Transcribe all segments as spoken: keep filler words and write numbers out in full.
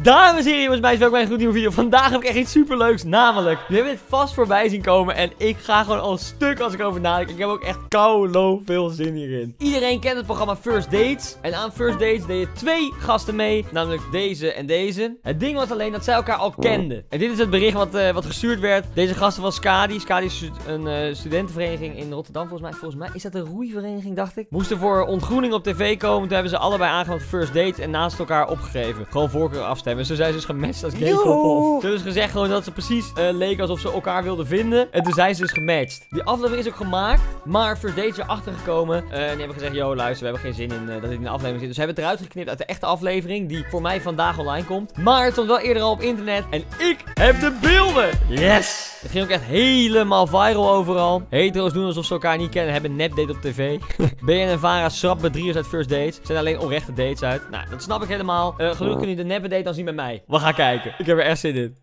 Dames en heren, jongens, meisjes, welkom bij een nieuwe video. Vandaag heb ik echt iets superleuks, namelijk, we hebben dit vast voorbij zien komen en ik ga gewoon al stuk als ik over nadenk. Ik heb ook echt koulo veel zin hierin. Iedereen kent het programma First Dates en aan First Dates deden twee gasten mee, namelijk deze en deze. Het ding was alleen dat zij elkaar al kenden. En dit is het bericht wat, uh, wat gestuurd werd. Deze gasten was Skadi. Skadi is een uh, studentenvereniging in Rotterdam, volgens mij. Volgens mij is dat een roeivereniging, dacht ik. Moesten voor ontgroening op tv komen, toen hebben ze allebei aangenomen First Dates en naast elkaar opgegeven. Gewoon voorkeur afstemmen. En zo zijn ze dus gematcht als gaykoppel. Ze hebben dus gezegd gewoon dat ze precies uh, leken alsof ze elkaar wilden vinden. En toen zijn ze dus gematcht. Die aflevering is ook gemaakt, maar First Dates is erachter gekomen. Uh, en die hebben gezegd, yo luister, we hebben geen zin in uh, dat dit in de aflevering zit. Dus we hebben het eruit geknipt uit de echte aflevering, die voor mij vandaag online komt. Maar het stond wel eerder al op internet. En ik heb de beelden! Yes! Het ging ook echt helemaal viral overal. Hetero's doen alsof ze elkaar niet kennen, hebben een nepdate op tv. B N en Vara schrappen bedriegers uit First Dates. Zijn alleen onrechte dates uit. Nou, dat snap ik helemaal. Uh, gelukkig kun je de nepdate als met mij. We gaan kijken. Ik heb er echt zin in.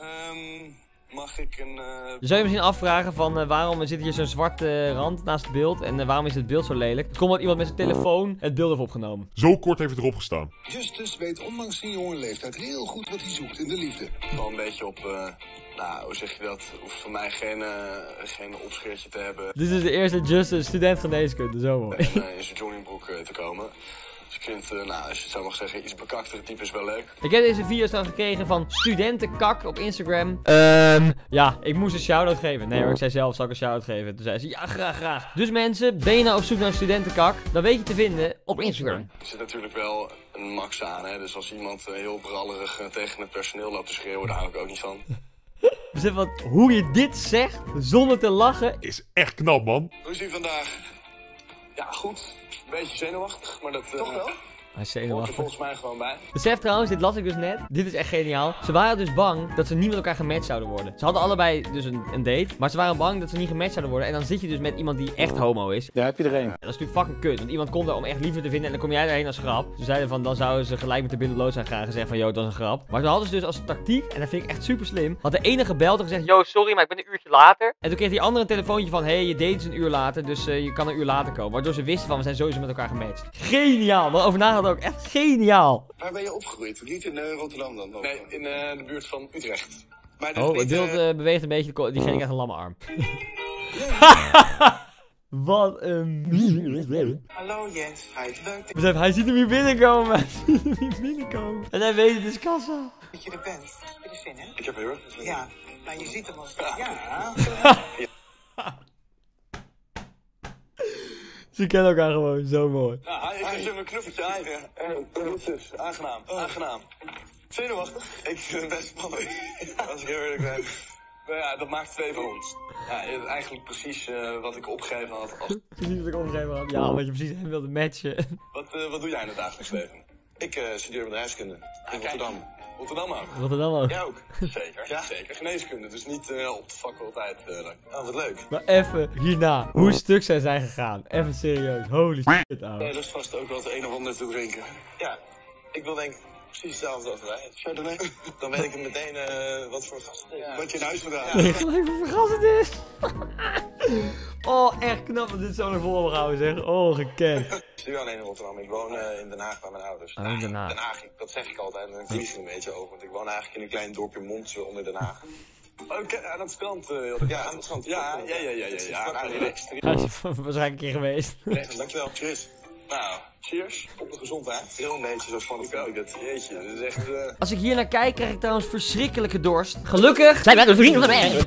Um, mag ik een... Uh... Zou je misschien afvragen van uh, waarom zit hier zo'n zwarte uh, rand naast het beeld en uh, waarom is het beeld zo lelijk? Het komt omdat iemand met zijn telefoon het beeld heeft opgenomen. Zo kort heeft het erop gestaan. Justus weet ondanks zijn jonge leeftijd heel goed wat hij zoekt in de liefde. Wel een beetje op... Uh... Nou, hoe zeg je dat? Hoeft voor mij geen, uh, geen opschriftje te hebben. Dit is de eerste Justus student geneeskunde, zo mooi. En, uh, in zijn joggingbroek uh, te komen. Dus je kunt, uh, nou, als je het zou mag zeggen, iets bekaktere type is wel leuk. Ik heb deze video's dan gekregen van studentenkak op Instagram. Ehm, um, ja, ik moest een shout-out geven. Nee hoor, ik zei zelf, zal ik een shout-out geven. Toen zei ze, ja, graag, graag. Dus mensen, ben je nou op zoek naar studentenkak? Dan weet je te vinden op Instagram. Er zit natuurlijk wel een max aan, hè. Dus als iemand uh, heel brallerig uh, tegen het personeel loopt te schreeuwen, daar hou ik ook niet van. Besef wat, hoe je dit zegt, zonder te lachen, is echt knap, man. Hoe is hij vandaag? Ja, goed. Beetje zenuwachtig, maar dat... Toch uh, wel? Hij is zenuwachtig. Hoort er volgens mij gewoon bij. Besef trouwens, dit las ik dus net. Dit is echt geniaal. Ze waren dus bang dat ze niet met elkaar gematcht zouden worden. Ze hadden allebei dus een, een date, maar ze waren bang dat ze niet gematcht zouden worden. En dan zit je dus met iemand die echt homo is. Daar heb je er een. Dat is natuurlijk fucking kut, want iemand komt daar om echt liefde te vinden en dan kom jij daarheen als grap. Ze zeiden van, dan zouden ze gelijk met de bindeloos zijn gaan gezegd van, yo, dat is een grap. Maar ze hadden ze dus als tactiek, en dat vind ik echt super slim, had de ene gebeld en gezegd, yo, sorry, maar ik ben een uurtje later. En toen kreeg die andere een telefoontje van, hey, je date is een uur later, dus uh, je kan een uur later komen. Waardoor ze wisten van, we zijn sowieso met elkaar gematcht. Geniaal, maar over na ook echt geniaal. Waar ben je opgegroeid? Niet in uh, Rotterdam dan? Ook. Nee, in uh, de buurt van Utrecht. Maar dat oh, het beeld uh, beweegt een beetje. Die ging ik echt een lamme arm. Wat een... Hallo Jens, hij leuk. Besef, hij ziet hem hier binnenkomen. Hij ziet hem hier binnenkomen. En hij weet het is kassa. Dat je er bent. Heb je zin, hè? Ik heb heel erg zin. Ja, maar je ziet hem al staan. Ja. Ja. Ze kennen elkaar gewoon, zo mooi. Ja, hij is een knuffeltje aan. Knuffeltjes, aangenaam, aangenaam. Zenuwachtig? Ik vind het best spannend, als ik heel eerlijk ben. Maar ja, dat maakt twee van ons. Ja, eigenlijk precies uh, wat ik opgegeven had. Als... Precies wat ik opgegeven had? Ja, omdat je precies hem wilde matchen. Wat, uh, wat doe jij in het dagelijks leven? Ik uh, studeer bedrijfskunde in ah, Rotterdam. Rotterdam ook. Rotterdam ook. Ja, ook. Zeker. Ja? Zeker. Geneeskunde, dus niet uh, op de faculteit. Uh, oh, wat leuk. Maar even hierna, hoe stuk zijn zij gegaan? Even serieus. Holy shit, ouwe. Nee, lust vast ook wel het een of ander te drinken. Ja, ik wil denk precies hetzelfde als wij. Chardonnay. Dan weet ik meteen uh, wat voor gast het is. Ja. Wat je in huis vandaag. Ja. Wat voor gast het is. Oh, echt knap dat dit zo naar voren houden, zeg. Oh, gekend. Ik stuur alleen in Rotterdam. Ik woon uh, in Den Haag bij mijn ouders. Ah, in Den Haag. Den Haag, dat zeg ik altijd. En dan vlieg ik een beetje over. Want ik woon eigenlijk in een klein dorpje Montse onder Den Haag. Oké, aan het strand. Uh, ja, aan het strand. Ja, ja, ja, ja. Ja, relaxed. Waarschijnlijk een keer geweest. Dankjewel. Cheers. Nou, cheers. Op de gezondheid. Heel een beetje zo spannend ook. Dat jeetje. Dat is echt... Uh... Als ik hier naar kijk, krijg ik trouwens verschrikkelijke dorst. Gelukkig zijn wij de vrienden van mij.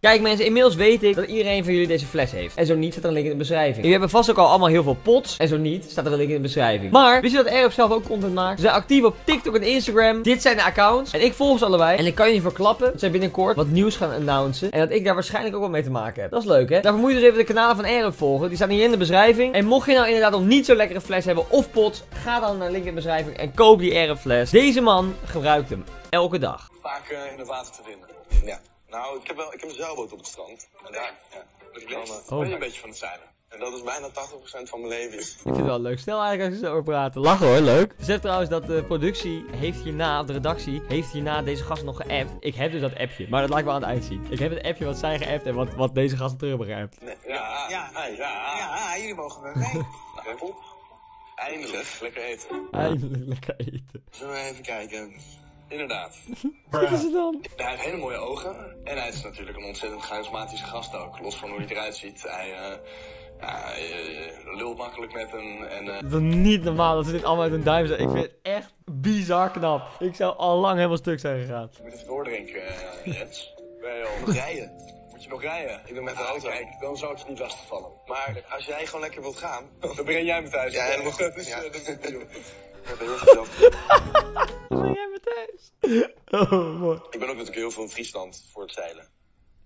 Kijk mensen, inmiddels weet ik dat iedereen van jullie deze fles heeft. En zo niet, staat er een link in de beschrijving. Jullie hebben vast ook al allemaal heel veel pots. En zo niet, staat er een link in de beschrijving. Maar, wist je dat Air Up zelf ook content maakt? Ze zijn actief op TikTok en Instagram. Dit zijn de accounts. En ik volg ze allebei. En ik kan je niet verklappen dat zij binnenkort wat nieuws gaan announcen. En dat ik daar waarschijnlijk ook wel mee te maken heb. Dat is leuk hè? Daarvoor moet je dus even de kanalen van Air Up volgen. Die staan hier in de beschrijving. En mocht je nou inderdaad nog niet zo'n lekkere fles hebben of pot, ga dan naar de link in de beschrijving en koop die Air Up fles. Deze man gebruikt hem. Elke dag. Vaak uh, in het water te vinden. Ja. Nou, ik heb, wel, ik heb een zeilboot op het strand. En daar, ja. Dus ik ben, oh. ben een beetje van het zeilen. En dat is bijna tachtig procent van mijn leven. Ik vind het wel leuk. Snel eigenlijk als we zo over praten. Lachen hoor, leuk. Besef trouwens dat de productie heeft hierna, of de redactie, heeft hierna deze gast nog geappt. Ik heb dus dat appje, maar dat laat ik wel aan het eind zien. Ik heb het appje wat zij geappt en wat, wat deze gasten terug hebben geappt. Nee, ja, ja, ja, ja, ja, ja, jullie mogen wel mee. Eindelijk lekker eten. Eindelijk lekker eten. Zullen we even kijken? Inderdaad. Wat is het dan? Hij heeft hele mooie ogen. En hij is natuurlijk een ontzettend charismatische gast ook. Los van hoe hij eruit ziet. Hij uh, uh, lult makkelijk met hem. En, uh... Dat is niet normaal dat ze dit allemaal uit hun duim zijn. Ik vind het echt bizar knap. Ik zou al lang helemaal stuk zijn gegaan. Je moet even doordrinken, uh, Jens. Ben je al rijden? Moet je nog rijden? Ik ben met de ah, auto. Kijk, dan zou ik het niet lastigvallen. Maar als jij gewoon lekker wilt gaan, dan breng jij me thuis. Ja, helemaal goed. Dus, ja. uh, dat is niet doen. Dat ben je jij me thuis? Oh, mooi. Ik ben ook natuurlijk heel veel in Friesland voor het zeilen.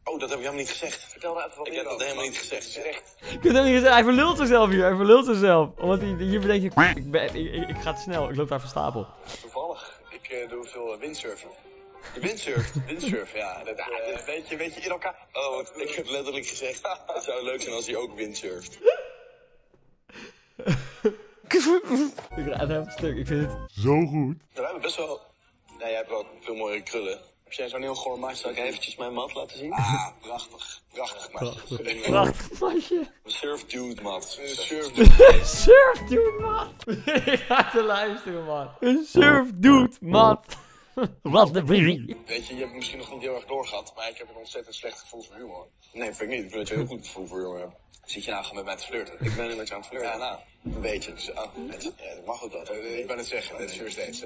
Oh, dat heb ik helemaal niet gezegd. Vertel daar even wat meer. Ik heb dat helemaal niet gezegd. Echt. Ik heb het helemaal niet gezegd. Hij verlult zichzelf hier. Hij verlult zichzelf. Omdat hij hier bedenkt, ik, ik, ik, ik ga te snel. Ik loop daar van stapel. Toevallig. Ik uh, doe veel windsurfen. Je windsurft, windsurf, ja. Dat, uh, dat weet, je, weet je in elkaar. Oh, wat, ik heb letterlijk gezegd. Het zou leuk zijn als hij ook windsurft. Ik raad hem een stuk, ik vind het zo goed. Wij hebben best wel. Nee, jij hebt wel veel mooie krullen. Heb jij zo'n heel goor maatje? Zal ik eventjes mijn mat laten zien? Ah, prachtig. Prachtig maatje. Prachtig, prachtig maatje. Surf dude mat. Een surf dude. Surf dude mat. Ik ga te luisteren, man. Een surf dude mat. Wat de brie. Weet je, je hebt misschien nog niet heel erg doorgehad, maar ik heb een ontzettend slecht gevoel voor humor. Nee, vind ik niet. Ik vind dat je heel goed gevoel voor humor hebt. Zit je nou gewoon met mij te flirten? Ik ben nu met jou aan het flirten. Ja, nou. Een beetje. Dus, ah, het, ja, dat mag ook wel. Ik ben het zeggen. Het is First Dates.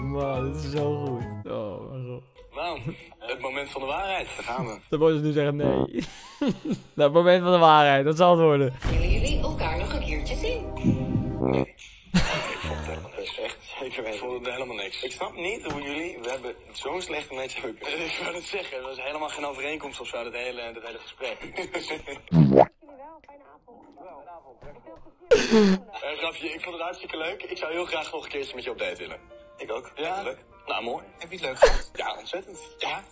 Man, dit is zo goed. Oh, mijn god. Nou, het moment van de waarheid. Daar gaan we. Dan moet je dus nu zeggen nee. Nou, het moment van de waarheid. Dat zal het worden. Willen jullie elkaar nog een keertje zien? Nee. Ik voelde het helemaal niks. Ik snap niet hoe jullie, we hebben zo'n slechte match ook. Ik wil het zeggen, er is helemaal geen overeenkomst of zo, dat hele, dat hele gesprek. uh, grafje, ik vond het hartstikke leuk. Ik zou heel graag nog een keertje met je op date willen. Ik ook. Ja? Leuk. Nou, mooi. Heb je het leuk gehad? Ja, ontzettend. Ja?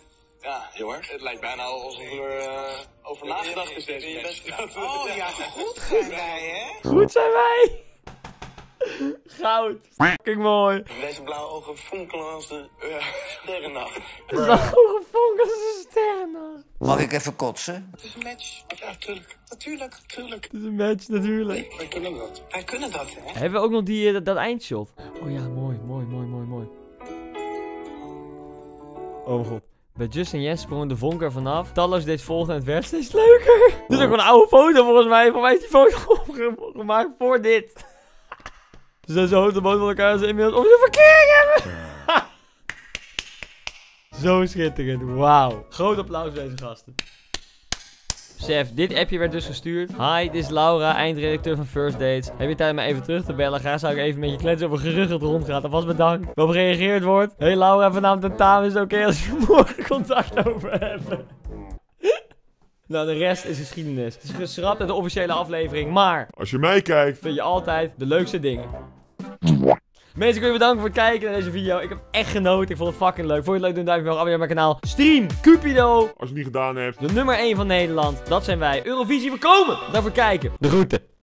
Ja, jongens. Het lijkt bijna alsof er uh, over nagedacht is deze match. Oh ja, goed zijn wij, hè? Goed zijn wij! Goud. Fucking mooi. Deze blauwe ogen fonkelen als de uh, sterrennacht. Blauwe ogen fonkelen als de sterrennacht. Mag ik even kotsen? Het is een match. Ja, natuurlijk. Natuurlijk, natuurlijk. Het is een match, natuurlijk. Wij kunnen dat. Wij kunnen dat, hè. Hebben we ook nog die, uh, dat, dat eindshot? Oh ja, mooi, mooi, mooi, mooi, mooi. Oh mijn god. Bij Justin en Jens sprongen de vonk er vanaf. Talloze dates volgden en het werd steeds leuker. Oh. Dit is ook een oude foto volgens mij. Volgens mij is die foto gemaakt voor dit. Ze zijn zo hoog de boot van elkaar en ze inmiddels op de verkeering hebben. Zo schitterend, wauw. Groot applaus voor deze gasten. Chef, dit appje werd dus gestuurd. Hi, dit is Laura, eindredacteur van First Dates. Heb je tijd om mij even terug te bellen? Graag zou ik even met je kletsen over geruggeld rondgaan. Alvast bedankt. Waarop gereageerd wordt. Hey Laura, vanavond tentamen is het oké als we morgen contact over hebben. Nou, de rest is geschiedenis. Het is geschrapt uit de officiële aflevering, maar... Als je meekijkt... vind je altijd de leukste dingen. Mensen, ik wil je bedanken voor het kijken naar deze video. Ik heb echt genoten. Ik vond het fucking leuk. Vond je het leuk? Doe een duimpje omhoog. Abonneer op mijn kanaal. Stream Cupido. Als je het niet gedaan hebt. De nummer één van Nederland. Dat zijn wij. Eurovisie, we komen. Daarvoor kijken. De groeten.